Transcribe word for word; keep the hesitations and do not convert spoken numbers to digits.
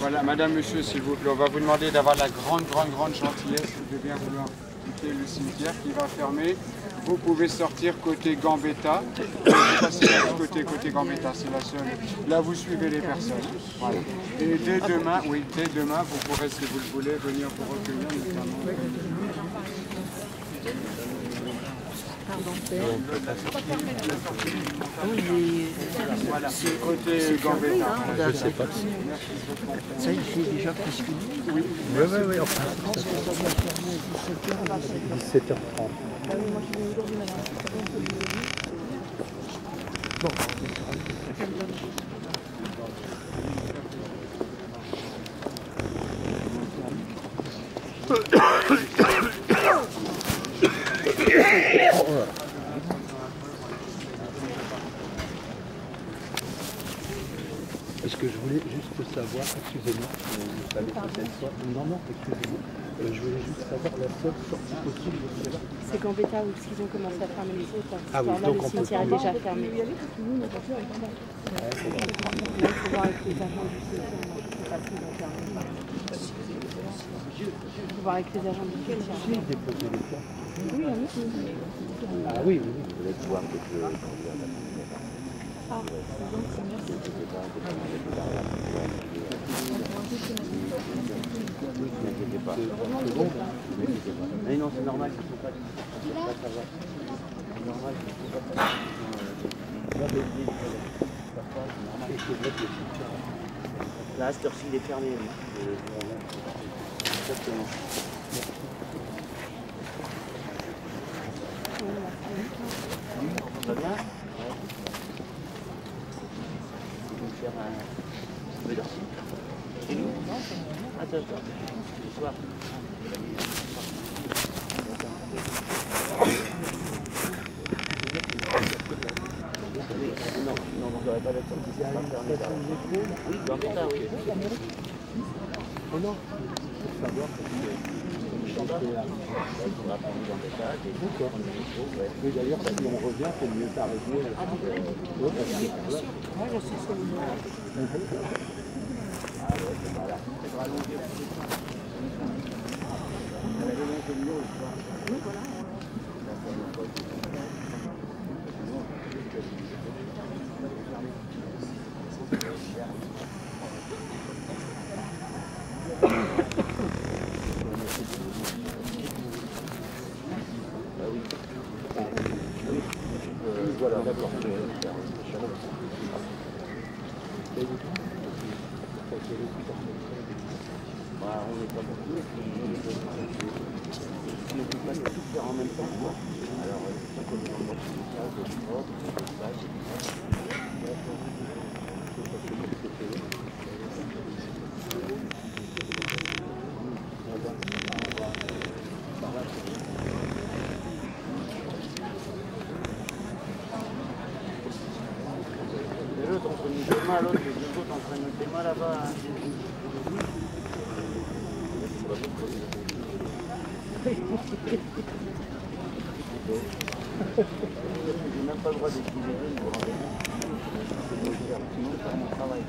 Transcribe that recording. Voilà, madame, monsieur, s'il vous plaît, on va vous demander d'avoir la grande, grande, grande gentillesse de bien vouloir quitter le cimetière qui va fermer. Vous pouvez sortir côté Gambetta, passer de côté, côté Gambetta, c'est la seule. Là, vous suivez les personnes. Voilà. Et dès demain, oui, dès demain, vous pourrez, si vous le voulez, venir pour recueillir notamment. Voilà, c'est côté Gambetta. Je sais pas. Ça, il fait déjà presque une oui, oui, oui, enfin. dix-sept heures trente. Bon. Est-ce que je voulais juste savoir, excusez-moi, je savais que cette fois, non, non, excusez-moi, euh, je voulais juste savoir la seule sortie possible de cela. C'est qu'en bêta où ils ont commencé à fermer les autres. Ah oui, donc on peut prendre. Le cimetière est déjà fermé. Il y avait tout le monde, attention, avec moi. Ouais, c'est bon. Il faut voir avec les agents du cimetière. Il faut voir avec les agents du cimetière. J'ai déposé les cas. Oui, oui, oui. Ah oui, oui. Vous voulez voir que je... Ah, donc c'est merci. Mais non, c'est normal, il ne faut pas savoir. C'est normal, il ne faut pas savoir. Là, cette heure-ci, il est fermé. Exactement. Ça va bien ? Et nous ? Attends, attends. Ce soir. Non, non, vous n'aurez pas d'attente. Il y a une personne de l'école. Oui, dans l'état, oui. Oh non. Pour savoir, c'est que... On va prendre dans l'état, des boucles. Mais d'ailleurs, si on revient, c'est mieux s'arrêter. Ah, oui, bien sûr. Moi, je suis sur le... Voilà, d'accord. Thank you. Bah, on n'est pas pour tous, on n'est pas pour tous. On ne peut pas tout faire en même temps. Alors, c'est comme dans le cas de sport, de stage, et l'autre entre nous deux mains, l'autre et deux autres entre nous deux mains là-bas. J'ai même pas le droit d'utiliser, je vous rendez compte. C'est mon travail.